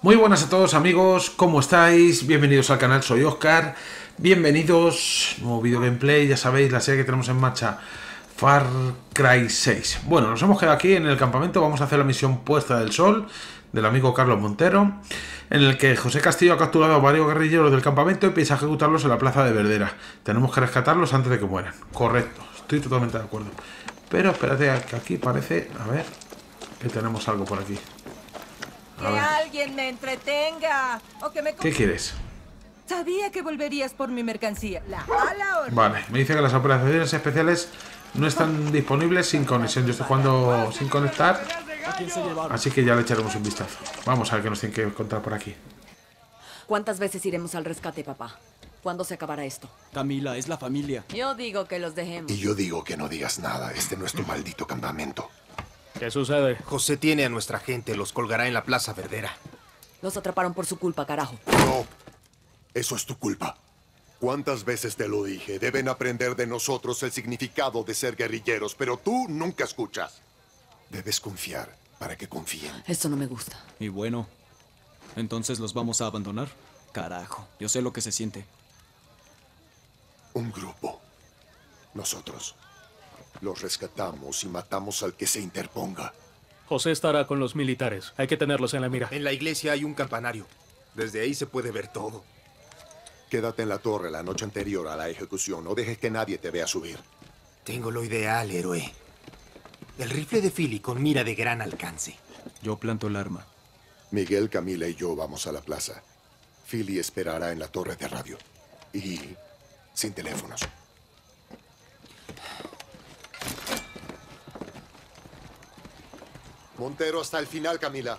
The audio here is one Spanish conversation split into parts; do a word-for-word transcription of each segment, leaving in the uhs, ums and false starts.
Muy buenas a todos amigos, ¿cómo estáis? Bienvenidos al canal, soy Oscar. Bienvenidos, nuevo video gameplay, ya sabéis la serie que tenemos en marcha, Far Cry seis. Bueno, nos hemos quedado aquí en el campamento, vamos a hacer la misión Puesta del Sol, del amigo Carlos Montero, en el que José Castillo ha capturado a varios guerrilleros del campamento y piensa ejecutarlos en la Plaza de Verdera. Tenemos que rescatarlos antes de que mueran. Correcto, estoy totalmente de acuerdo. Pero espérate, que aquí parece, a ver, que tenemos algo por aquí. Que alguien me entretenga o que me... ¿Qué quieres? Sabía que volverías por mi mercancía. La ala or... Vale, me dice que las operaciones especiales no están disponibles sin conexión. Yo estoy jugando sin conectar, así que ya le echaremos un vistazo. Vamos a ver qué nos tienen que contar por aquí. ¿Cuántas veces iremos al rescate, papá? ¿Cuándo se acabará esto? Camila, es la familia. Yo digo que los dejemos. Y yo digo que no digas nada. Este no es tu maldito campamento. ¿Qué sucede? José tiene a nuestra gente, los colgará en la Plaza Verdera. Los atraparon por su culpa, carajo. No, eso es tu culpa. ¿Cuántas veces te lo dije? Deben aprender de nosotros el significado de ser guerrilleros, pero tú nunca escuchas. Debes confiar para que confíen. Esto no me gusta. Y bueno, ¿entonces los vamos a abandonar? Carajo, yo sé lo que se siente. Un grupo. Nosotros. Los rescatamos y matamos al que se interponga. José estará con los militares. Hay que tenerlos en la mira. En la iglesia hay un campanario. Desde ahí se puede ver todo. Quédate en la torre la noche anterior a la ejecución. No dejes que nadie te vea subir. Tengo lo ideal, héroe. El rifle de Philly con mira de gran alcance. Yo planto el arma. Miguel, Camila y yo vamos a la plaza. Philly esperará en la torre de radio. Y sin teléfonos. Montero hasta el final, Camila.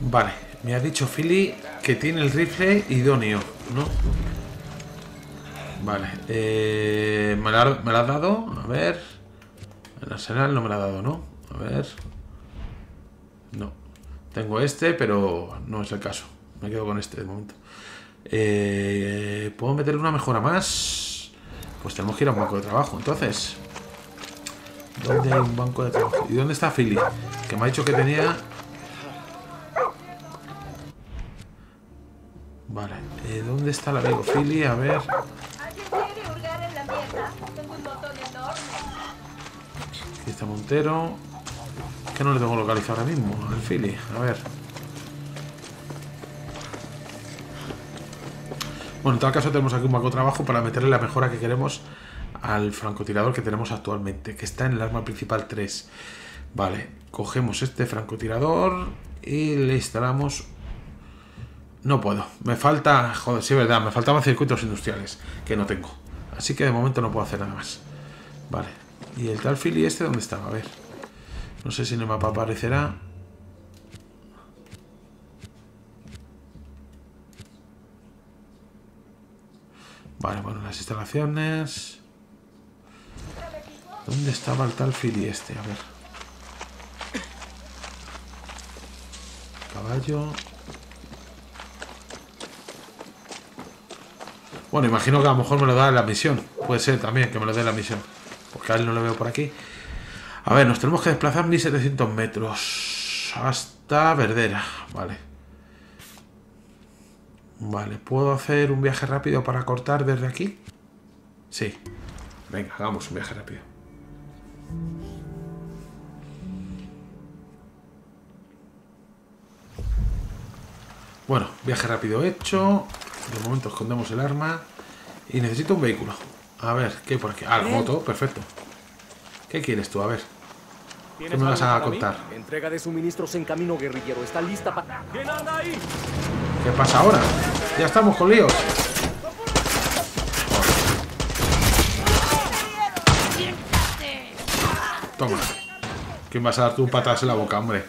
Vale, me ha dicho Philly que tiene el rifle idóneo, ¿no? Vale, eh, ¿me, la, me la ha dado, a ver. El arsenal no me la ha dado, ¿no? A ver. No, tengo este, pero no es el caso. Me quedo con este de momento. Eh, ¿Puedo meterle una mejora más? Pues tenemos que ir a un banco de trabajo, entonces. ¿Dónde hay un banco de trabajo? ¿Y dónde está Philly? Que me ha dicho que tenía... Vale, eh, ¿dónde está el amigo Philly? A ver... Aquí está Montero. Que no le tengo localizado ahora mismo, al Philly. A ver... Bueno, en todo caso tenemos aquí un banco de trabajo para meterle la mejora que queremos al francotirador que tenemos actualmente, que está en el arma principal tres. Vale, cogemos este francotirador y le instalamos... No puedo, me falta... Joder, sí es verdad, me faltaban circuitos industriales, que no tengo. Así que de momento no puedo hacer nada más. Vale, y el tal Philly este, ¿dónde estaba? A ver, no sé si en el mapa aparecerá... Vale, bueno, las instalaciones... ¿Dónde estaba el tal Philly este? A ver... Caballo... Bueno, imagino que a lo mejor me lo da en la misión. Puede ser también que me lo dé en la misión. Porque a él no lo veo por aquí. A ver, nos tenemos que desplazar mil setecientos metros. Hasta Verdera. Vale. Vale, ¿puedo hacer un viaje rápido para cortar desde aquí? Sí. Venga, hagamos un viaje rápido. Bueno, viaje rápido hecho. De momento escondemos el arma. Y necesito un vehículo. A ver, ¿qué hay por aquí? Ah, la moto, perfecto. ¿Qué quieres tú? A ver. ¿Qué me vas a contar? Entrega de suministros en camino, guerrillero. Está lista para... ¿Quién anda ahí? ¿Qué pasa ahora? Ya estamos con líos. Toma. ¿Quién vas a dar tú patadas en la boca, hombre?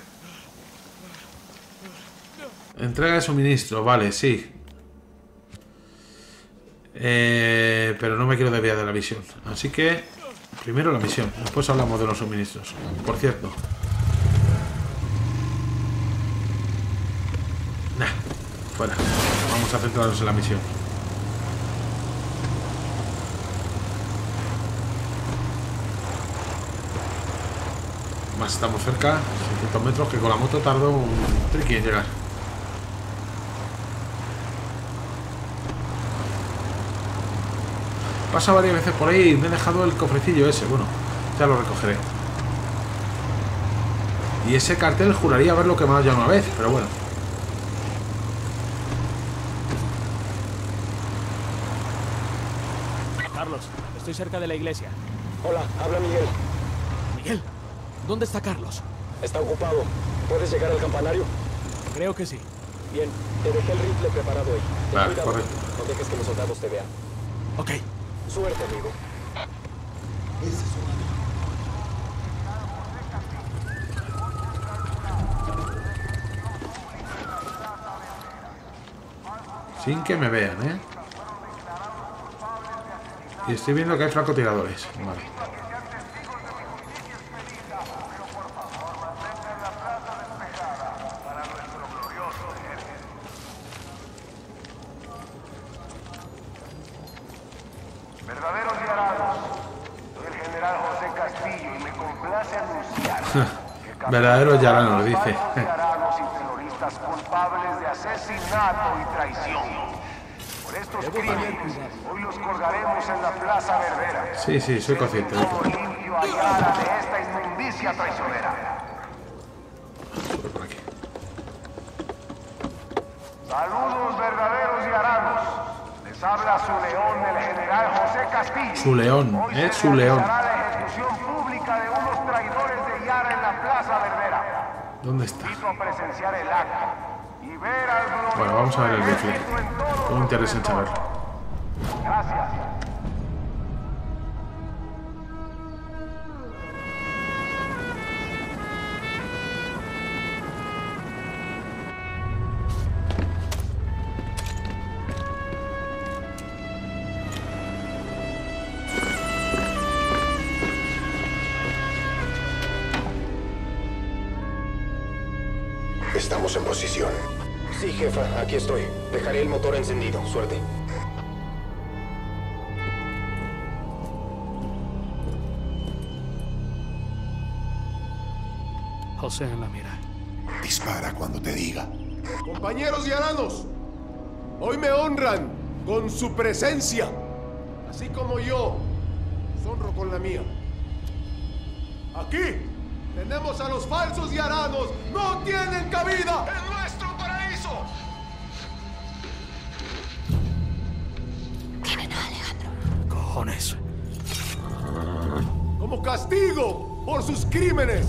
Entrega de suministro, vale, sí. Eh, pero no me quiero desviar de la misión. Así que, primero la misión. Después hablamos de los suministros. Por cierto. Fuera, vamos a centrarnos en la misión. Más estamos cerca, seiscientos metros, que con la moto tardó un triqui en llegar. Pasa varias veces por ahí y me he dejado el cofrecillo ese. Bueno, ya lo recogeré. Y ese cartel juraría haberlo quemado ya una vez, pero bueno. Carlos, estoy cerca de la iglesia. Hola, habla Miguel. ¿Miguel? ¿Dónde está Carlos? Está ocupado. ¿Puedes llegar al campanario? Creo que sí. Bien, te dejé el rifle preparado ahí. Vale, correcto. No dejes que los soldados te vean. Ok. Suerte, amigo. Ese es un amigo. Sin que me vean, ¿eh? Y estoy viendo que hay francotiradores. Vale. Verdaderos y alados. Soy el general José Castillo y me complace anunciar. Verdaderos y alados, dice. Culpables de asesinato y traición. Por estos crímenes, hoy los colgaremos en la Plaza Verdera. Sí, sí, soy consciente. Como limpio a Yara de esta inmundicia traicionera. Sube por aquí. Saludos verdaderos y aranos. Les habla su león, el general José Castillo. Su león, es su león. Será la ejecución pública de unos traidores de Yara en la Plaza Verdera. ¿Dónde está? Bueno, vamos a ver el rifle. Tengo interés en saberlo. Gracias. Estamos en posición. Sí, jefa, aquí estoy. Dejaré el motor encendido. Suerte. José en la mira. Dispara cuando te diga. Compañeros y aranos, hoy me honran con su presencia. Así como yo los honro con la mía. Aquí tenemos a los falsos y aranos. ¡No tienen cabida en nuestro paraíso! Dime no, Alejandro. Cojones. Como castigo por sus crímenes,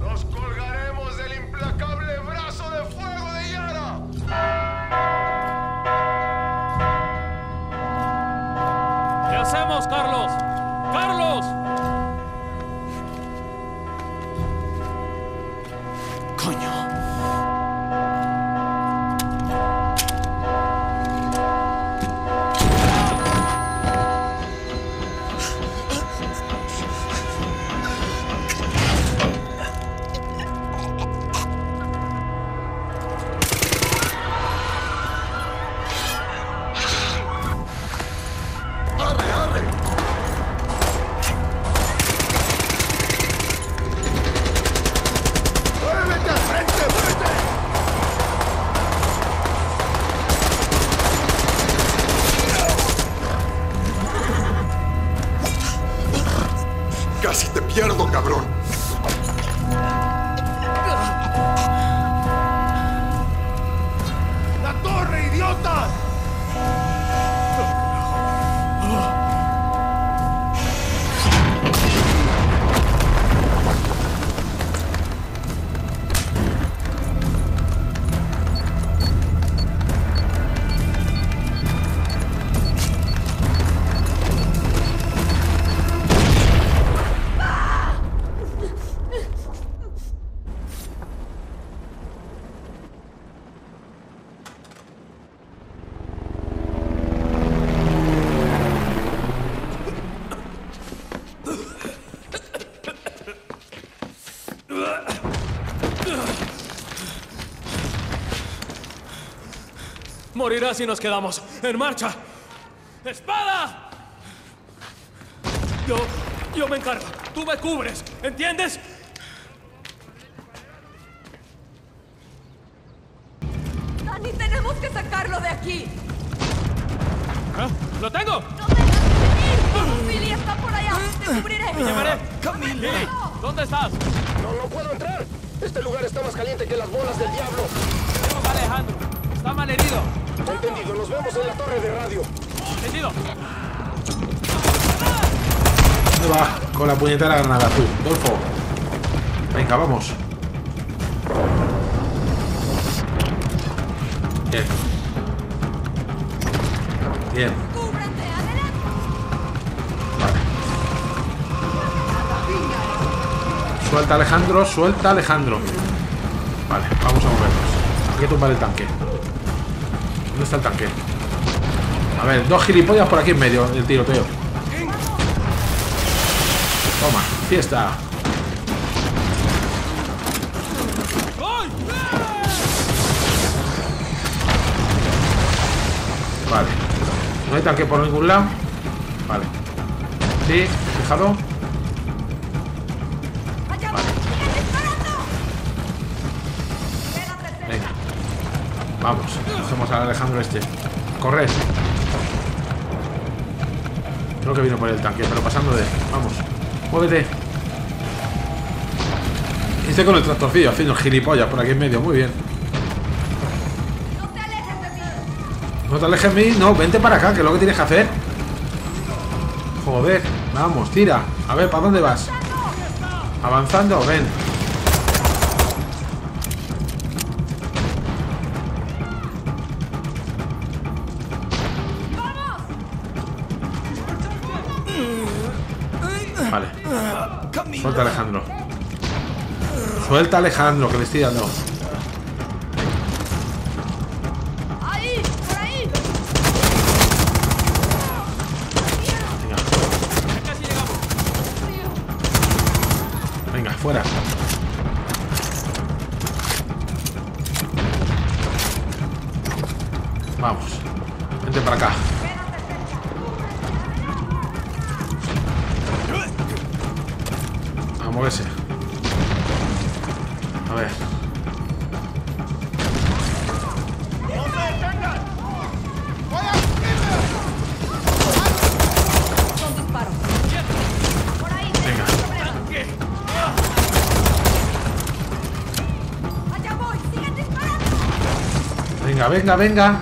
los colgaremos del implacable brazo de fuego de Yara. ¿Qué hacemos, Carlos? ¡Carlos! Morirá si nos quedamos. ¡En marcha! ¡Espada! Yo... yo me encargo. Tú me cubres. ¿Entiendes? ¡Dani, tenemos que sacarlo de aquí! ¿Ah? ¡Lo tengo! ¡No te dejes venir! ¡Philly está por allá! ¡Te cubriré! ¡Me llamaré! ¡Camila! ¡Philly! ¿Dónde estás? ¡No, no puedo entrar! ¡Este lugar está más caliente que las bolas del diablo! ¡Tenemos a Alejandro! ¡Está mal herido! Entendido, nos vemos en la torre de radio. Entendido. ¿Dónde va? Con la puñetera granada, tú, Golfo. Venga, vamos. Bien. Bien. Vale. Suelta, Alejandro, suelta, Alejandro. Vale, vamos a movernos. Hay que tumbar el tanque. ¿Dónde está el tanque? A ver, dos gilipollas por aquí en medio del tiroteo. Toma, fiesta. Vale. No hay tanque por ningún lado. Vale. Sí, fijado. Vale. Venga. Vamos. Cogemos al Alejandro este. Corred. Creo que vino por el tanque, pero pasando de... Vamos. Muévete. Este con el tractorcillo haciendo gilipollas por aquí en medio. Muy bien. No te alejes de mí. No te alejes de mí. No, vente para acá, que es lo que tienes que hacer. Joder. Vamos, tira. A ver, ¿para dónde vas? Avanzando, ven. Suelta, Alejandro. Suelta, Alejandro, que le estoy dando. Ahí, por ahí. Venga. Venga, fuera. Vamos. Vente para acá. Moverse. A ver. Venga. Venga, venga, venga.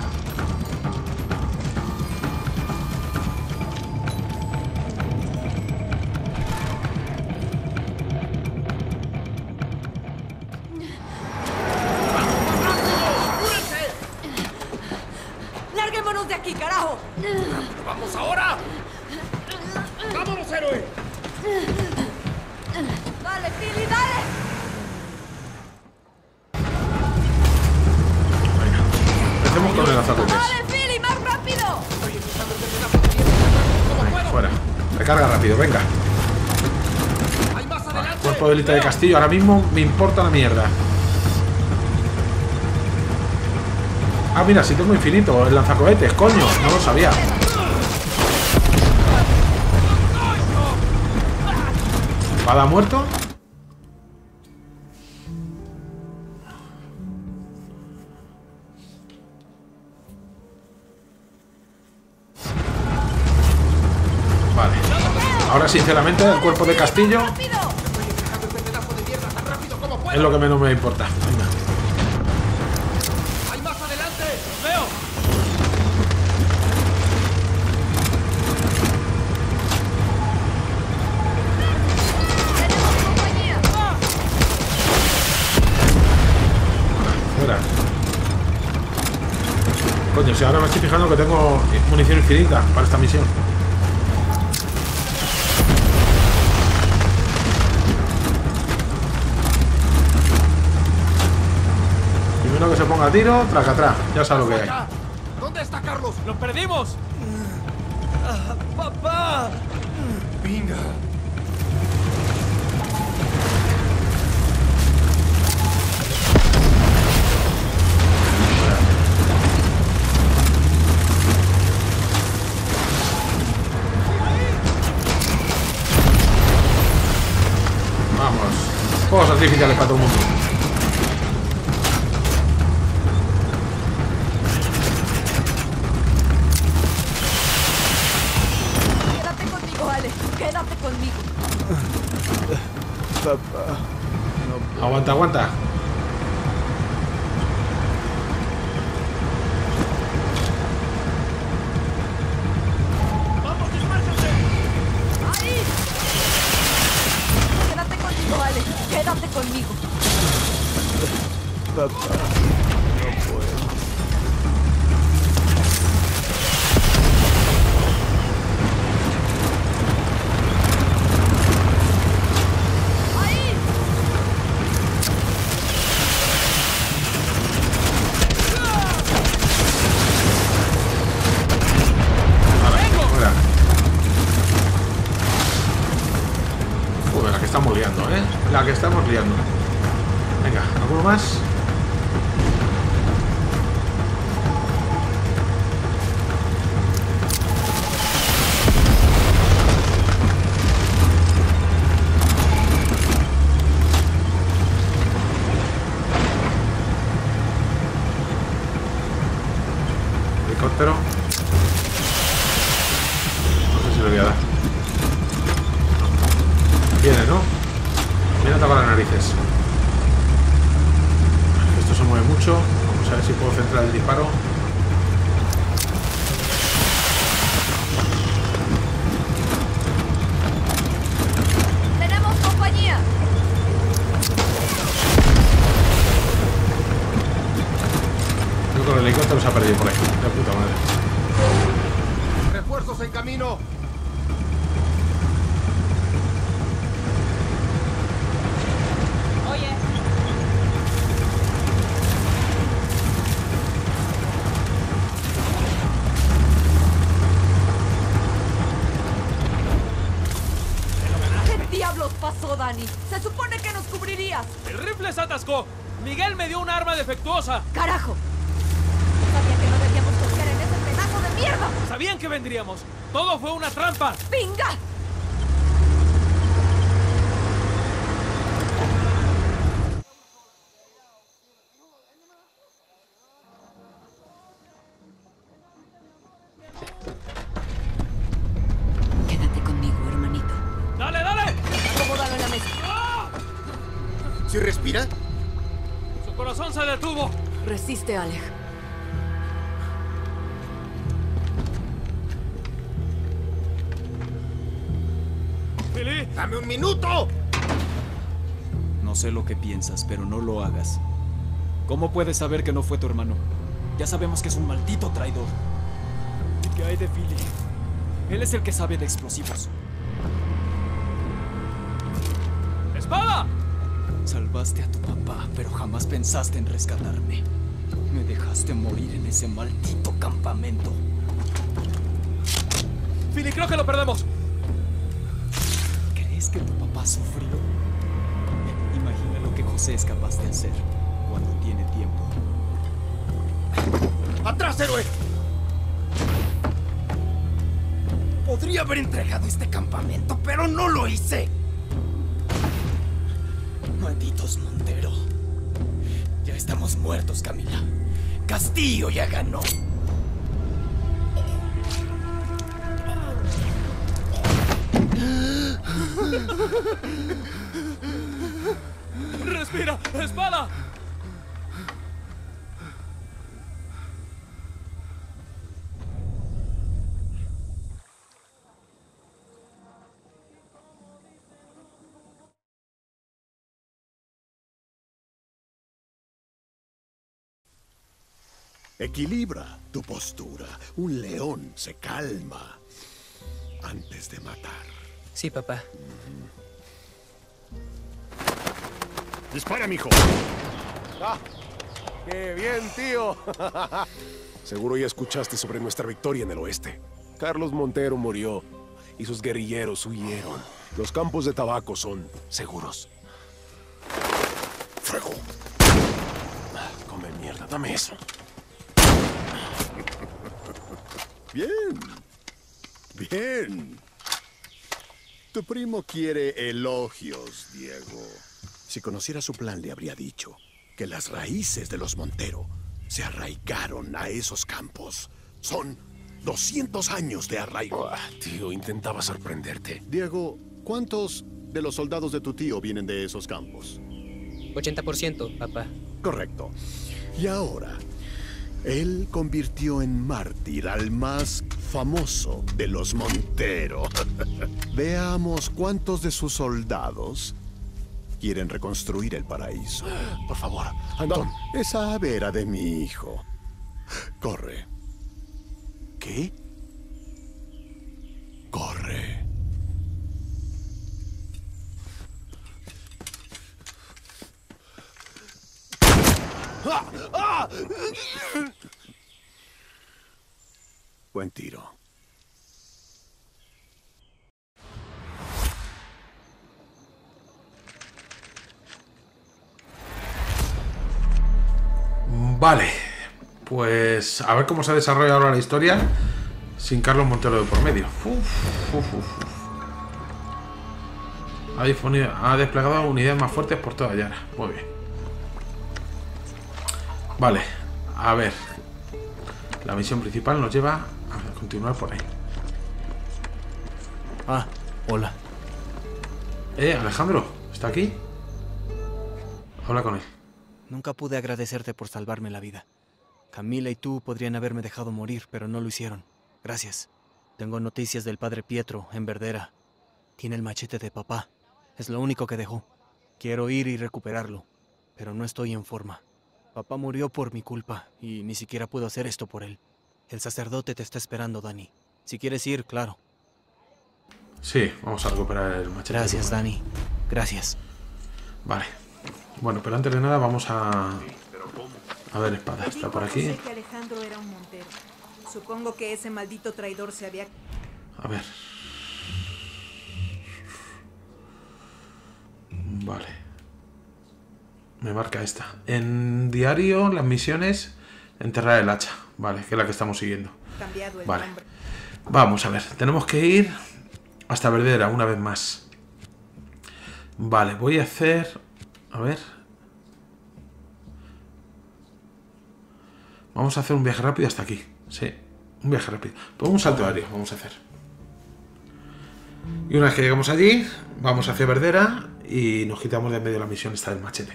De Castillo, ahora mismo me importa la mierda. Ah, mira, si tengo infinito el lanzacohetes, coño, no lo sabía. ¿Pada muerto? Vale. Ahora, sinceramente, el cuerpo de Castillo es lo que menos me importa. Venga. ¡Hay más adelante! ¡Veo! ¡Tenemos compañía! Fuera. Coño, si ahora me estoy fijando que tengo munición infinita para esta misión. Que se ponga a tiro, traca atrás, ya sabe lo que hay. ¿Dónde está Carlos? ¡Lo perdimos! Ah, ¡papá! ¡Venga! Vamos, juegos artificiales para todo el mundo. papá. No aguanta, aguanta. Vamos, desmárcate. Ahí. Quédate conmigo, Ale. Quédate conmigo. Papá. La que estamos liando. Venga, ¿alguno más? Helicóptero. No sé si lo voy a dar. Viene, ¿no? Me tapa las narices. Esto se mueve mucho. Vamos a ver si puedo centrar el disparo. ¡Tenemos compañía! Creo que el helicóptero se ha perdido por ahí. La puta madre. ¡Refuerzos en camino! Dani, se supone que nos cubrirías. El rifle se atascó. Miguel me dio un arma defectuosa. ¡Carajo! Sabía que no debíamos confiar en ese pedazo de mierda. Sabían que vendríamos. Todo fue una trampa. ¡Venga! Resiste, Alej. ¡Philly! ¡Dame un minuto! No sé lo que piensas, pero no lo hagas. ¿Cómo puedes saber que no fue tu hermano? Ya sabemos que es un maldito traidor. ¿Y qué hay de Philly? Él es el que sabe de explosivos. ¡Espada! Salvaste a tu papá, pero jamás pensaste en rescatarme. Me dejaste morir en ese maldito campamento. Philly, creo que lo perdemos. ¿Crees que tu papá sufrió? Imagina lo que José es capaz de hacer cuando tiene tiempo. ¡Atrás, héroe! Podría haber entregado este campamento, pero no lo hice. Malditos Montero. Ya estamos muertos, Camila. Castillo ya ganó. ¡Respira! ¡Espada! Equilibra tu postura. Un león se calma antes de matar. Sí, papá. Mm-hmm. ¡Dispara, mijo! ¡Ah! ¡Qué bien, tío! Seguro ya escuchaste sobre nuestra victoria en el oeste. Carlos Montero murió y sus guerrilleros huyeron. Los campos de tabaco son seguros. ¡Fuego! Ah, come mierda, dame eso. Bien, bien. Tu primo quiere elogios, Diego. Si conociera su plan, le habría dicho que las raíces de los Montero se arraigaron a esos campos. Son doscientos años de arraigo. Oh, tío, intentaba sorprenderte. Diego, ¿cuántos de los soldados de tu tío vienen de esos campos. ochenta por ciento, papá. Correcto. Y ahora, él convirtió en mártir al más famoso de los Montero. Veamos cuántos de sus soldados quieren reconstruir el paraíso. Por favor, Antón. No. Esa ave era de mi hijo. Corre. ¿Qué? Corre. Buen tiro. Vale, pues a ver cómo se desarrolla ahora la historia sin Carlos Montero de por medio. Uf, uf, uf. Ha difundido, ha desplegado unidades más fuertes por toda Yara. Muy bien. Vale, a ver. La misión principal nos lleva a continuar por ahí. Ah, hola. Eh, Alejandro, ¿está aquí? Habla con él. Nunca pude agradecerte por salvarme la vida. Camila y tú podrían haberme dejado morir, pero no lo hicieron. Gracias. Tengo noticias del padre Pietro, en Verdera. Tiene el machete de papá. Es lo único que dejó. Quiero ir y recuperarlo, pero no estoy en forma. Papá murió por mi culpa, y ni siquiera puedo hacer esto por él. El sacerdote te está esperando, Dani. Si quieres ir, claro. Sí, vamos a recuperar el machete. Gracias, Dani. Gracias. Vale. Bueno, pero antes de nada vamos a... A ver, espada, está por aquí. Sé que Alejandro era un montero. Supongo que ese maldito traidor se había... A ver. Vale. Me marca esta. En diario, las misiones, enterrar el hacha. Vale, que es la que estamos siguiendo. Vale. Vamos a ver. Tenemos que ir hasta Verdera una vez más. Vale, voy a hacer... A ver. Vamos a hacer un viaje rápido hasta aquí. Sí, un viaje rápido. Pues un salto aéreo vamos a hacer. Y una vez que llegamos allí, vamos hacia Verdera y nos quitamos de en medio la misión esta del machete.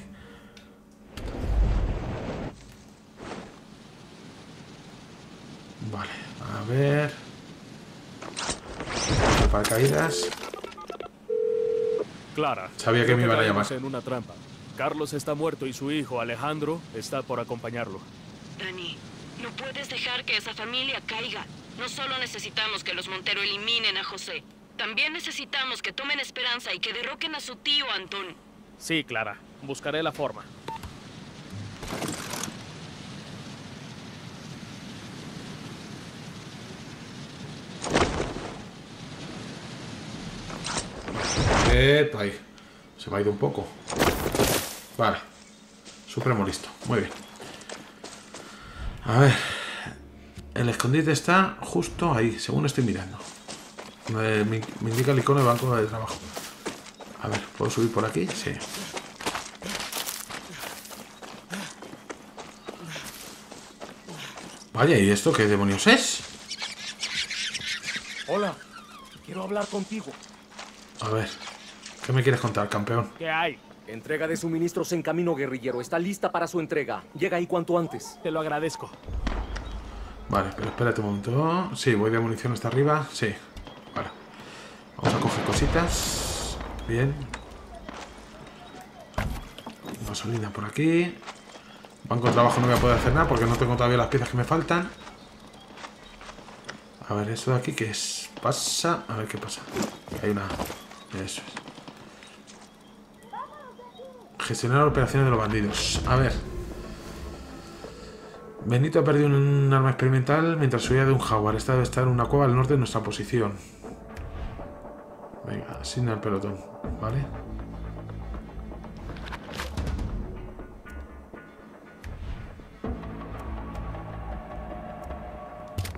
Vale, a ver... Paracaídas... Clara, sabía que me iban a llamar. En una trampa. Carlos está muerto y su hijo, Alejandro, está por acompañarlo. Dani, no puedes dejar que esa familia caiga. No solo necesitamos que los Montero eliminen a José, también necesitamos que tomen Esperanza y que derroquen a su tío, Antón. Sí, Clara, buscaré la forma. Epa, ahí. Se me ha ido un poco. Vale. Supremo listo. Muy bien. A ver. El escondite está justo ahí, según estoy mirando. Me, me indica el icono de banco de trabajo. A ver, ¿puedo subir por aquí? Sí. Vaya, ¿y esto qué demonios es? Hola. Quiero hablar contigo. A ver. ¿Qué me quieres contar, campeón? ¿Qué hay? Entrega de suministros en camino, guerrillero. Está lista para su entrega. Llega ahí cuanto antes. Te lo agradezco. Vale, pero espérate un momento. Sí, voy de munición hasta arriba. Sí. Vale. Vamos a coger cositas. Bien. Gasolina por aquí. Banco de trabajo no voy a poder hacer nada porque no tengo todavía las piezas que me faltan. A ver, ¿esto de aquí qué es? Pasa. A ver qué pasa. Hay una... Eso es. Gestionar operaciones de los bandidos. A ver. Benito ha perdido un arma experimental mientras subía de un jaguar. Esta debe estar en una cueva al norte de nuestra posición. Venga, asigna el pelotón. Vale.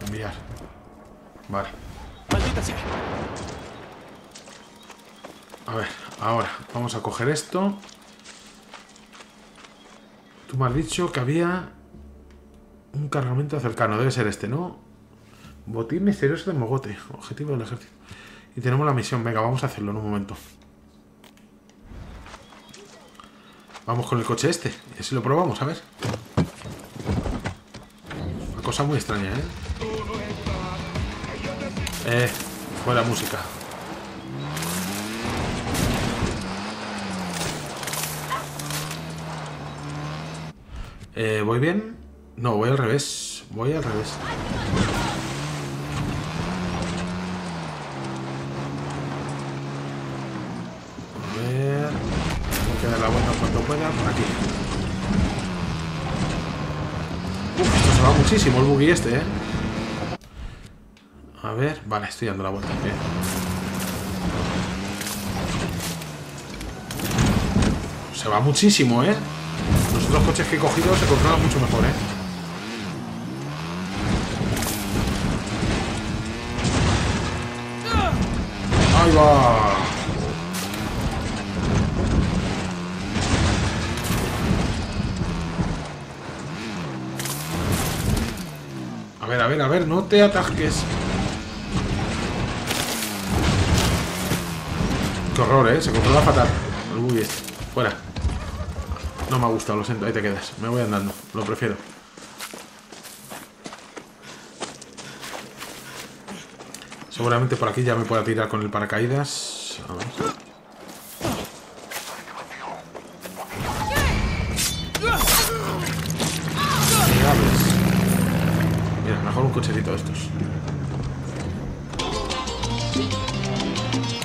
Enviar. Vale. Maldita sea. A ver, ahora vamos a coger esto. Tú me has dicho que había un cargamento cercano. Debe ser este, ¿no? Botín misterioso de Mogote. Objetivo del ejército. Y tenemos la misión. Venga, vamos a hacerlo en un momento. Vamos con el coche este. Y así lo probamos, a ver. Una cosa muy extraña, ¿eh? Eh, fuera música. Eh, ¿voy bien? No, voy al revés. Voy al revés. A ver... Tengo que dar la vuelta cuando pueda. Por aquí. Uf, esto se va muchísimo el buggy este, ¿eh? A ver... Vale, estoy dando la vuelta. Bien. Se va muchísimo, ¿eh? Los otros coches que he cogido se controlan mucho mejor, ¿eh? ¡Ahí va! A ver, a ver, a ver, no te atasques. Qué horror, ¿eh? Se controla fatal. El buggy este. Fuera. No me ha gustado, lo siento, ahí te quedas. Me voy andando, lo prefiero. Seguramente por aquí ya me pueda tirar con el paracaídas. A ver. Mira, mejor un cochecito de estos.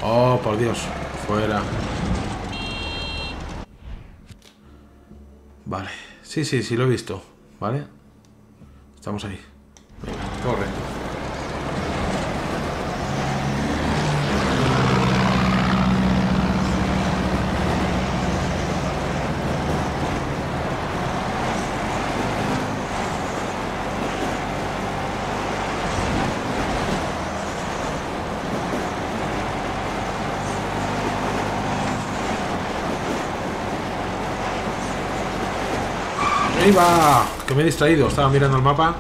Oh, por Dios. Fuera. Vale, sí, sí, sí, lo he visto, ¿vale? Estamos ahí. Venga, corre. ¡Arriba! Que me he distraído, estaba mirando el mapa.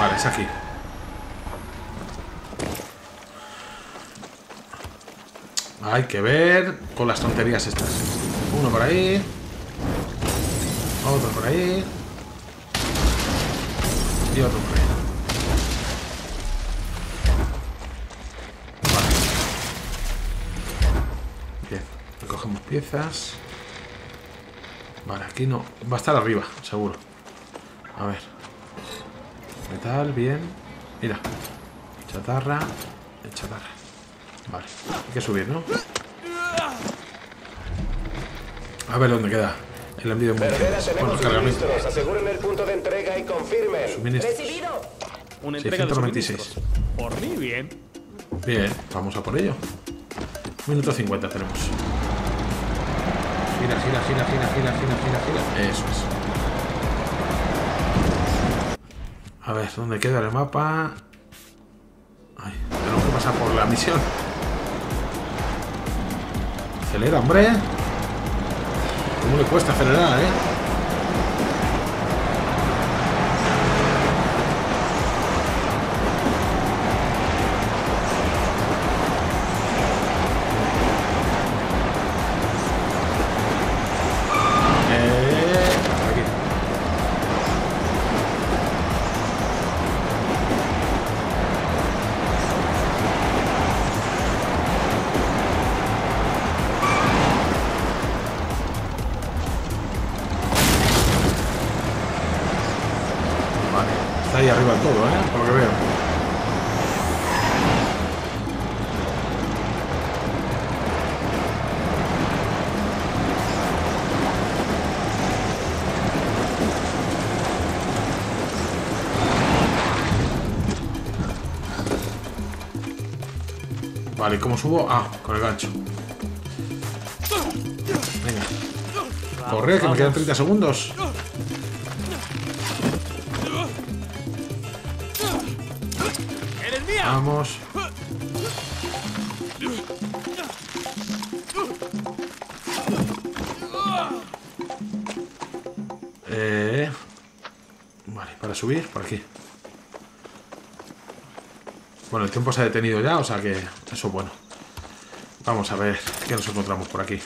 Vale, es aquí. Hay que ver con las tonterías estas. Uno por ahí. Otro por ahí. Y otro por ahí. Vale. Bien, recogemos piezas. Vale, aquí no. Va a estar arriba, seguro. A ver. Metal, bien. Mira. Chatarra. Chatarra. Vale. Hay que subir, ¿no? A ver dónde queda. El envío de municiones. Bueno, cargamento. Aseguren el punto de entrega y confirmen. Suministros. Recibido. Una entrega de suministros. Por mí, bien. Bien, vamos a por ello. minuto cincuenta tenemos. Gira, gira, gira, gira, gira, gira, gira. Eso es. A ver, ¿dónde queda el mapa? Ay, tenemos que pasar por la misión. Acelera, hombre. ¿Cómo le cuesta acelerar, eh? Vale, ¿cómo subo? Ah, con el gancho. Venga. Corre, que me quedan treinta segundos. Vamos. Eh, subir por aquí. Bueno, el tiempo se ha detenido ya, o sea que eso es bueno. Vamos a ver qué nos encontramos por aquí.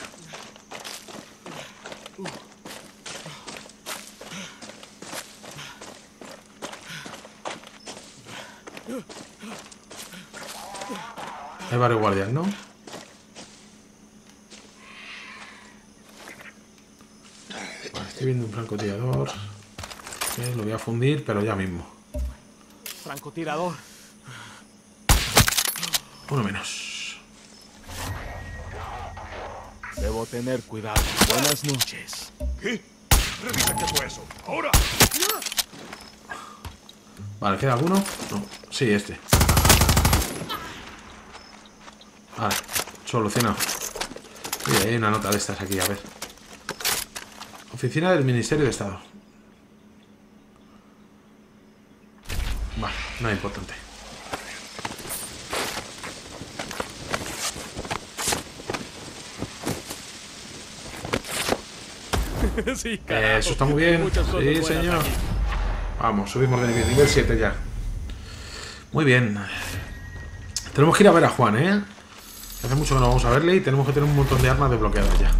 Hay varios guardias, ¿no? Vale, estoy viendo un francotirador. Eh, lo voy a fundir, pero ya mismo. Francotirador. Uno menos. Debo tener cuidado. Buenas noches. ¿Qué? Revisa qué fue eso. Ahora. Vale, ¿queda alguno? No. Sí, este. Vale, solucionado. Oye, hay una nota de estas aquí, a ver. Oficina del Ministerio de Estado. Vale, no es importante. Sí, eh, eso está muy bien. Sí, señor. Aquí. Vamos, subimos de nivel, nivel siete ya. Muy bien. Tenemos que ir a ver a Juan, ¿eh? Hace mucho que no vamos a verle y tenemos que tener un montón de armas desbloqueadas ya.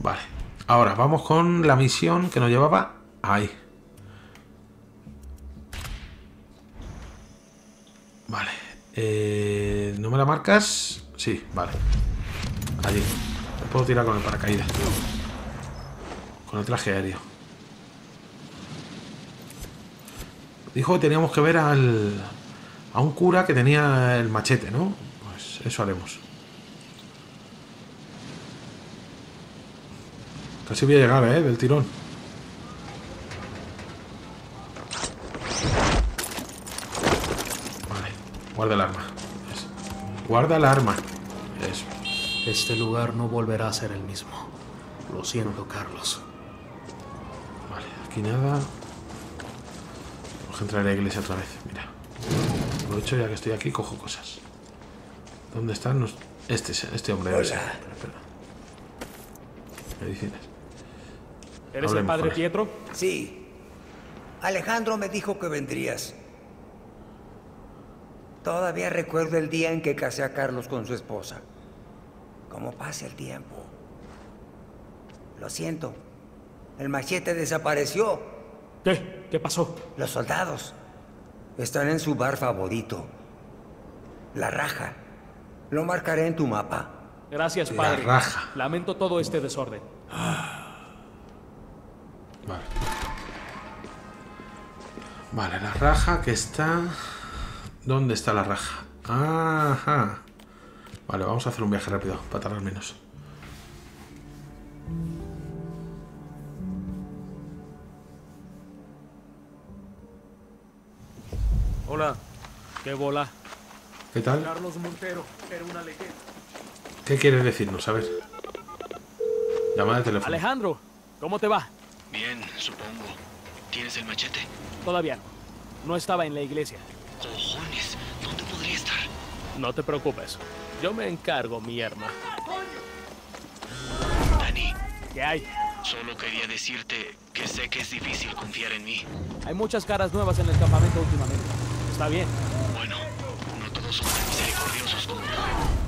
Vale. Ahora vamos con la misión que nos llevaba ahí. Vale. Eh, ¿no me la marcas? Sí, vale. Allí. Me puedo tirar con el paracaídas. Con el traje aéreo. Dijo que teníamos que ver al... a un cura que tenía el machete, ¿no? Eso haremos. Casi voy a llegar, ¿eh? Del tirón. Vale. Guarda el arma. Eso. Guarda el arma. Eso. Este lugar no volverá a ser el mismo. Lo siento, Carlos. Vale. Aquí nada. Vamos a entrar a la iglesia otra vez. Mira. Aprovecho ya que estoy aquí, cojo cosas. ¿Dónde están los... Este, este hombre debe ser. Espera, espera. Medicinas. ¿Eres Hablemos el padre Pietro? Sí. Alejandro me dijo que vendrías. Todavía recuerdo el día en que casé a Carlos con su esposa. Cómo pasa el tiempo. Lo siento. El machete desapareció. ¿Qué? ¿Qué pasó? Los soldados están en su bar favorito. La Raja. Lo marcaré en tu mapa. Gracias, padre. La Raja. Lamento todo este desorden. Vale. Vale, la Raja que está... ¿Dónde está la Raja? Ajá. Vale, vamos a hacer un viaje rápido, para tardar menos. Hola. ¿Qué bola? ¿Qué tal? Carlos Montero era una leyenda. ¿Qué quieres decirnos? A ver. Llamada de teléfono. Alejandro, ¿cómo te va? Bien, supongo. ¿Tienes el machete? Todavía no. No estaba en la iglesia. Cojones, ¿dónde podría estar? No te preocupes. Yo me encargo, mi hermano. Dani. ¿Qué hay? Solo quería decirte que sé que es difícil confiar en mí. Hay muchas caras nuevas en el campamento últimamente. Está bien. Bueno. Son misericordiosos como tú.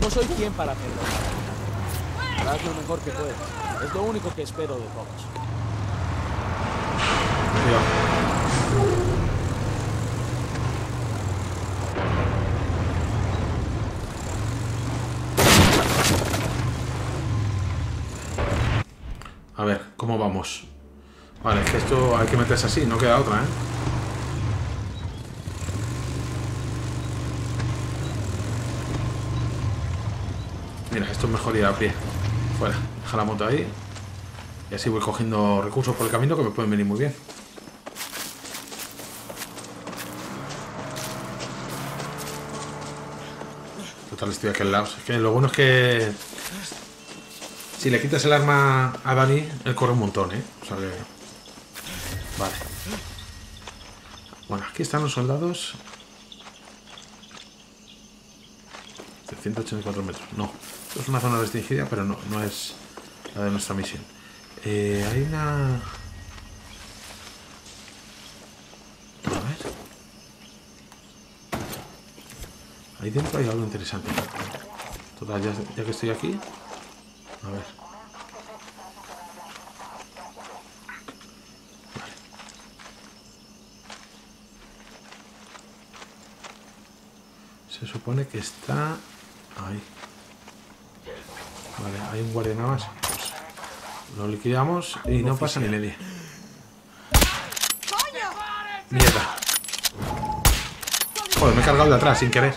No soy quien para perdonar. Haz lo mejor que puedas. Es lo único que espero de todos. A ver, ¿cómo vamos? Vale, es que esto hay que meterse así, no queda otra, ¿eh? Mira, esto es mejor ir a pie. Fuera, deja la moto ahí. Y así voy cogiendo recursos por el camino que me pueden venir muy bien. Total, estoy aquí al lado. Es que lo bueno es que... si le quitas el arma a Dani, él corre un montón, ¿eh? O sea que... Vale. Bueno, aquí están los soldados. trescientos ochenta y cuatro metros. No. Es una zona restringida, pero no, no es la de nuestra misión. Eh, hay una... Ahí dentro hay algo interesante. Total, ya, ya que estoy aquí. A ver. Vale. Se supone que está ahí. Vale, hay un guardia nada más. Lo liquidamos y no pasa ni media. Mierda. Joder, me he cargado de atrás sin querer.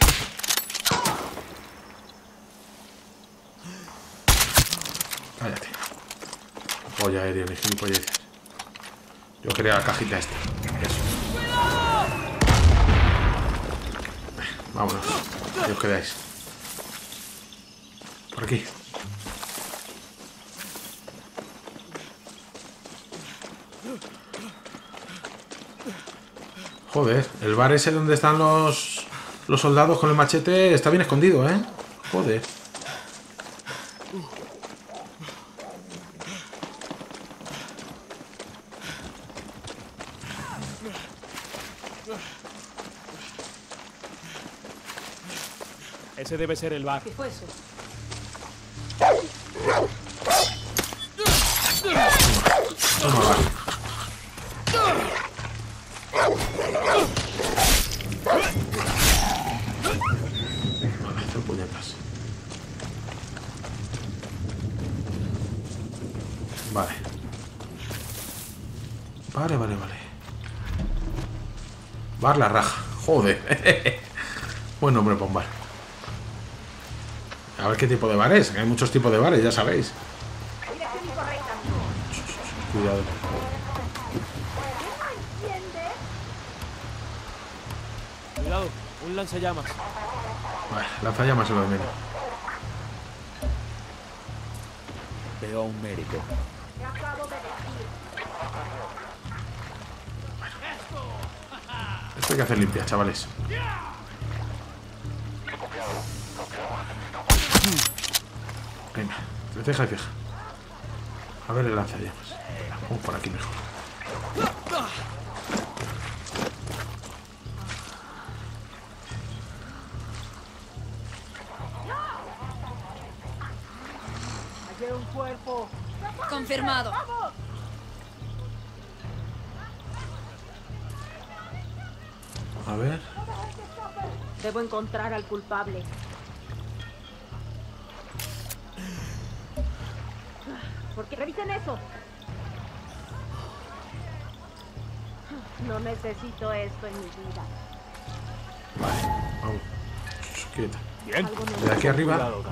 Cállate. Polla aérea, ni gilipolleces. Yo quería la cajita esta. Eso. Vámonos. Ahí os quedáis. Por aquí. Joder, el bar ese donde están los, los soldados con el machete está bien escondido, ¿eh? Joder. Ese debe ser el bar. ¿Qué fue eso? Toma, bar. Vale. Vale, vale, vale. Bar La Raj. Joder. Buen nombre para un bar. A ver qué tipo de bar es. Hay muchos tipos de bares, ya sabéis. Cuidado. Cuidado, un lanzallamas. Vale, lanzallamas se lo de menos. Veo a un médico. Esto hay que hacer limpia, chavales. Venga, te deja y fija. A ver el lanzallamas. Vamos por aquí mejor. Confirmado. A ver. Debo encontrar al culpable. ¿Por qué revisen eso? No necesito esto en mi vida. Vale, vamos. Quieta. Bien. De aquí arriba. Vale.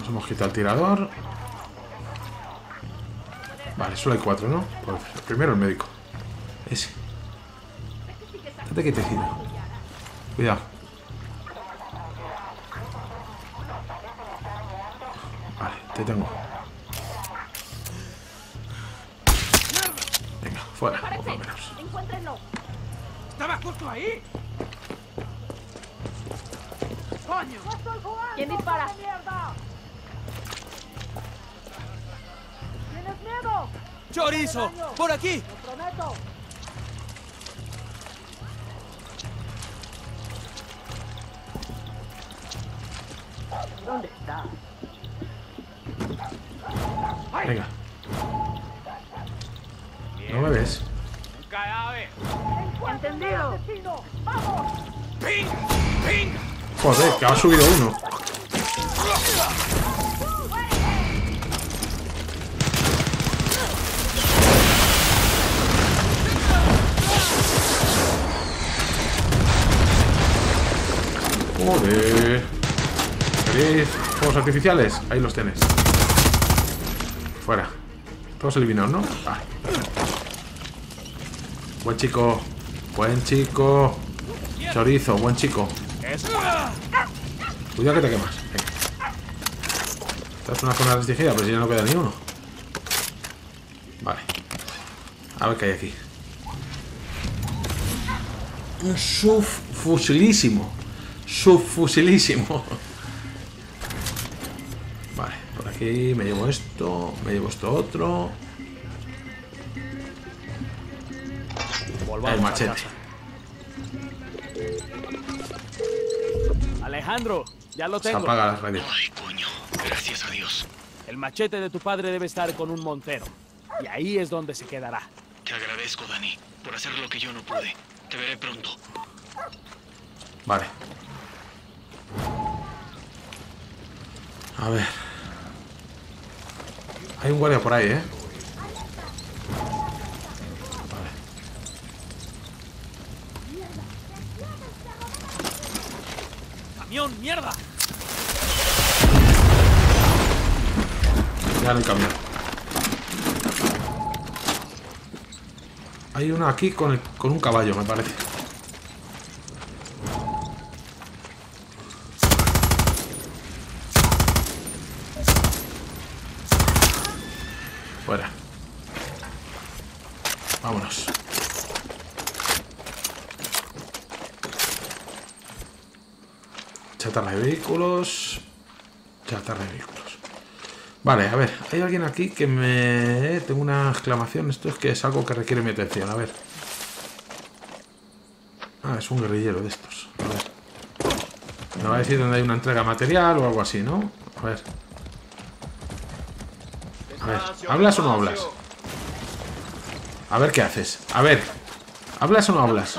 Nos hemos quitado el tirador. Vale, solo hay cuatro, ¿no? Pues primero el médico. Ese. Date quietecito. Cuidado. Vale, te tengo. Venga, fuera. Por menos. Estaba justo ahí. ¿Quién dispara? ¿Tienes miedo? ¡Chorizo! ¡Por aquí! ¡Lo prometo! ¿Dónde está? Venga. Bien. No me ves. Un cadáver. Entendido. ¡Vamos! ¡Ping! ¡Ping! Joder, que ha subido uno. Joder. ¿Queréis fuegos artificiales? Ahí los tenéis. Fuera. Todos eliminados, ¿no? Vale. Buen chico. Buen chico. Chorizo, buen chico. Cuidado que te quemas. Venga. Esta es una zona restringida, pero si ya no queda ni uno. Vale. A ver qué hay aquí. Un subfusilísimo. Subfusilísimo. Vale, por aquí aquí, me llevo esto, me llevo esto otro. Volvamos el machete. A casa. Alejandro, ya lo tengo. Se apaga la radio. Ay, coño, gracias a Dios. El machete de tu padre debe estar con un montero. Y ahí es donde se quedará. Te agradezco, Dani, por hacer lo que yo no pude. Te veré pronto. Vale. A ver. Hay un guardia por ahí, ¿eh? Vale. ¡Camión, mierda! Ya en el camión. Hay uno aquí con, el, con un caballo, me parece. Fuera. Vámonos. Chatarra de vehículos. Chatarra de vehículos. Vale, a ver. Hay alguien aquí que me... Tengo una exclamación. Esto es que es algo que requiere mi atención. A ver. Ah, es un guerrillero de estos. A ver. Me va a decir dónde hay una entrega material o algo así, ¿no? A ver. A ver, ¿hablas o no hablas? A ver qué haces. A ver, ¿hablas o no hablas?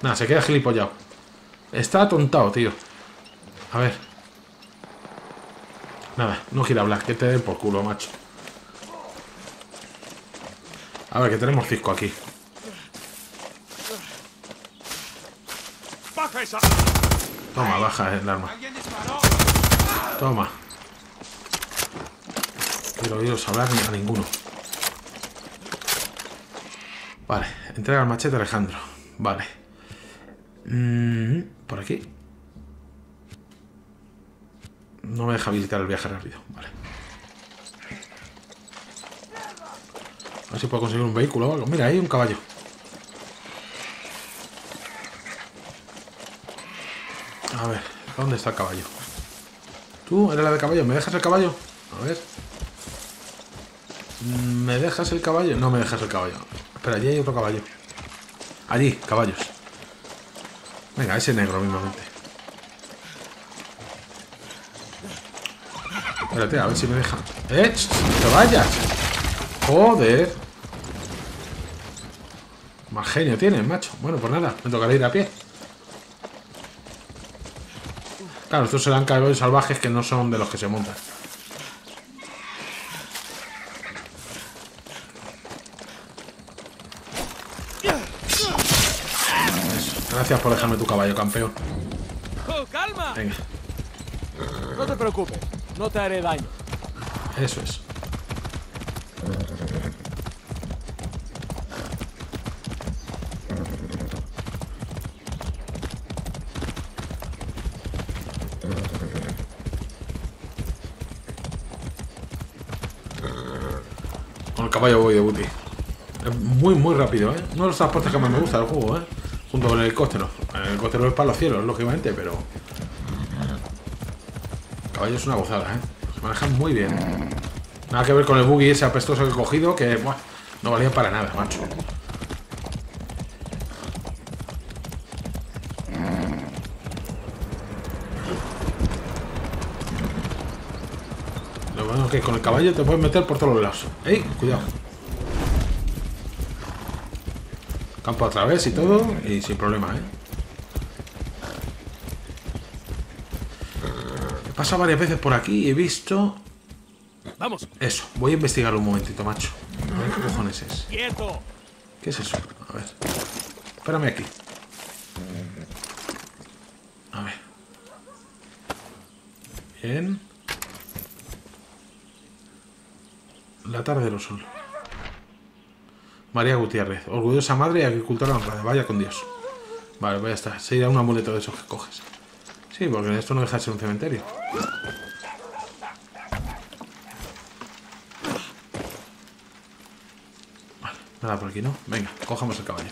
Nada, se queda gilipollado. Está atontado, tío. A ver. Nada, no quiere hablar, que te den por culo, macho. A ver, que tenemos cisco aquí. Toma, baja el arma. Toma. Quiero oíros hablar ni a ninguno. Vale, entrega el machete a Alejandro. Vale. Mm, por aquí. No me deja habilitar el viaje rápido. Vale. A ver si puedo conseguir un vehículo o algo. Mira, ahí hay un caballo. A ver, ¿dónde está el caballo? ¿Tú eres la de caballo? ¿Me dejas el caballo? A ver. ¿Me dejas el caballo? No me dejas el caballo. Espera, allí hay otro caballo. Allí, caballos. Venga, ese negro mismamente. Espérate, a ver si me deja. ¡Eh! ¡Te vayas! ¡Joder! Más genio tienes, macho. Bueno, pues nada, me tocará ir a pie. Claro, estos serán caballos salvajes que no son de los que se montan. Gracias por dejarme tu caballo, campeón. ¡Calma! Venga. No te preocupes, no te haré daño. Eso es. Con el caballo voy de booty. Es muy, muy rápido, ¿eh? Uno de los transportes que más me gusta del juego, ¿eh? Junto con el helicóptero. El helicóptero es para los cielos, lógicamente, pero... El caballo es una gozada, ¿eh? Se manejan muy bien. Nada que ver con el buggy ese apestoso que he cogido, que buah, no valía para nada, macho. Lo bueno es que con el caballo te puedes meter por todos los lados. ¡Ey! Cuidado. Campo a través y todo, y sin problema, ¿eh? He pasado varias veces por aquí y he visto... ¡Vamos! Eso, voy a investigar un momentito, macho. A ver qué cojones es. ¡Quieto! ¿Qué es eso? A ver. Espérame aquí. A ver. Bien. La tarde de los sol. María Gutiérrez, orgullosa madre y agricultora honrada, vaya con Dios. Vale, pues ya está, se irá un amuleto de esos que coges. Sí, porque en esto no deja de ser un cementerio. Vale, nada por aquí, ¿no? Venga, cojamos el caballo.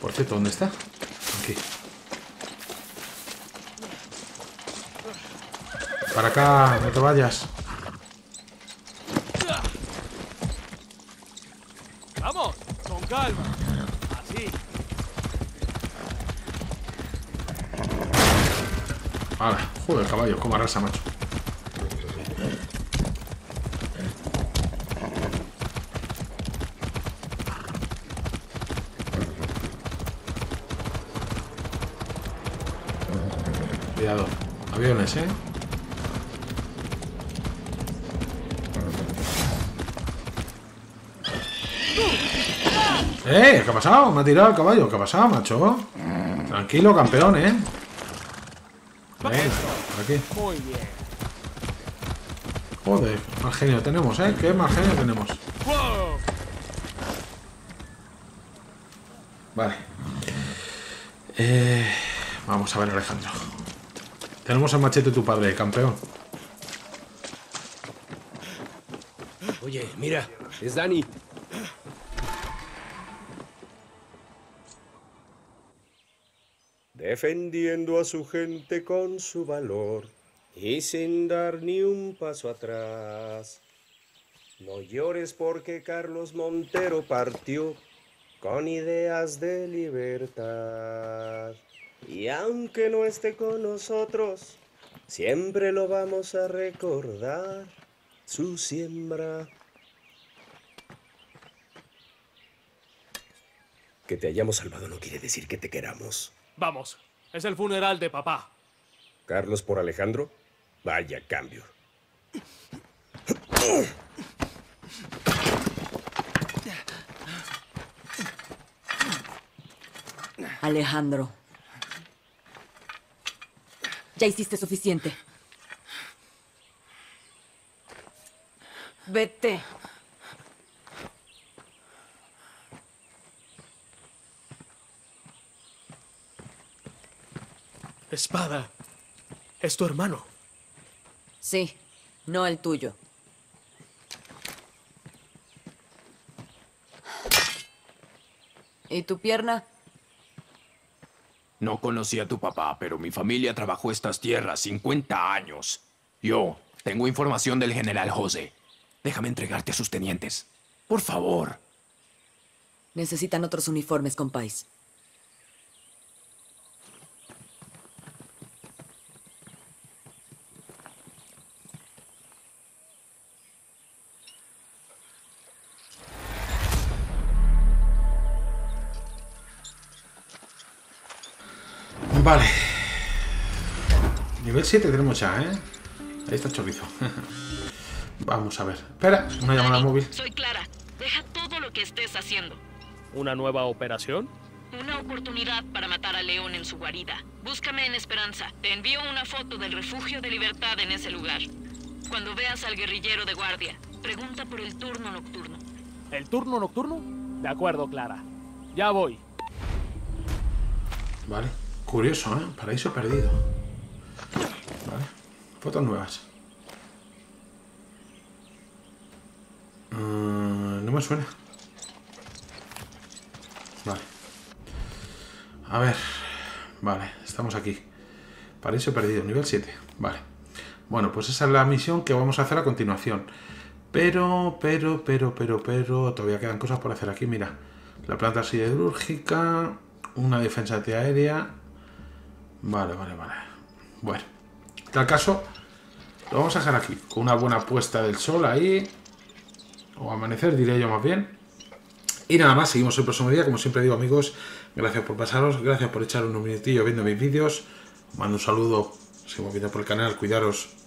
Por cierto, ¿dónde está? Aquí. Para acá, no te vayas. Vamos, con calma. Así. Vale, joder, caballo, como arrasa, macho. Cuidado, aviones, ¿eh? ¡Eh! ¿Qué ha pasado? Me ha tirado el caballo. ¿Qué ha pasado, macho? Tranquilo, campeón, ¿eh? Ven, por aquí. Joder, mal genio tenemos, ¿eh? ¿Qué mal genio tenemos? Vale. Eh, vamos a ver, Alejandro. Tenemos el machete de tu padre, campeón. Oye, mira, es Dani. Defendiendo a su gente con su valor y sin dar ni un paso atrás. No llores porque Carlos Montero partió con ideas de libertad. Y aunque no esté con nosotros, siempre lo vamos a recordar, su siembra. Que te hayamos salvado no quiere decir que te queramos. Vamos, es el funeral de papá. ¿Carlos por Alejandro? Vaya cambio. Alejandro, ya hiciste suficiente. Vete. Espada, ¿es tu hermano? Sí, no el tuyo. ¿Y tu pierna? No conocí a tu papá, pero mi familia trabajó estas tierras cincuenta años. Yo tengo información del general José. Déjame entregarte a sus tenientes, por favor. Necesitan otros uniformes, compáis. Vale. Nivel siete tenemos ya, ¿eh? Ahí está el chorizo. Vamos a ver. Espera, una llamada al móvil. Soy Clara. Deja todo lo que estés haciendo. ¿Una nueva operación? Una oportunidad para matar a León en su guarida. Búscame en Esperanza. Te envío una foto del Refugio de Libertad en ese lugar. Cuando veas al guerrillero de guardia, pregunta por el turno nocturno. ¿El turno nocturno? De acuerdo, Clara. Ya voy. Vale. Curioso, ¿eh? Paraíso perdido. Vale. Fotos nuevas. Uh, no me suena. Vale. A ver. Vale, estamos aquí. Paraíso perdido, nivel siete. Vale. Bueno, pues esa es la misión que vamos a hacer a continuación. Pero, pero, pero, pero, pero... Todavía quedan cosas por hacer aquí, mira. La planta siderúrgica... Una defensa antiaérea... Vale, vale, vale. Bueno, en tal caso, lo vamos a dejar aquí, con una buena puesta del sol ahí, o amanecer, diría yo más bien. Y nada más, seguimos el próximo día. Como siempre digo, amigos, gracias por pasaros, gracias por echar unos minutillos viendo mis vídeos. Mando un saludo, sigo viendo por el canal, cuidaros.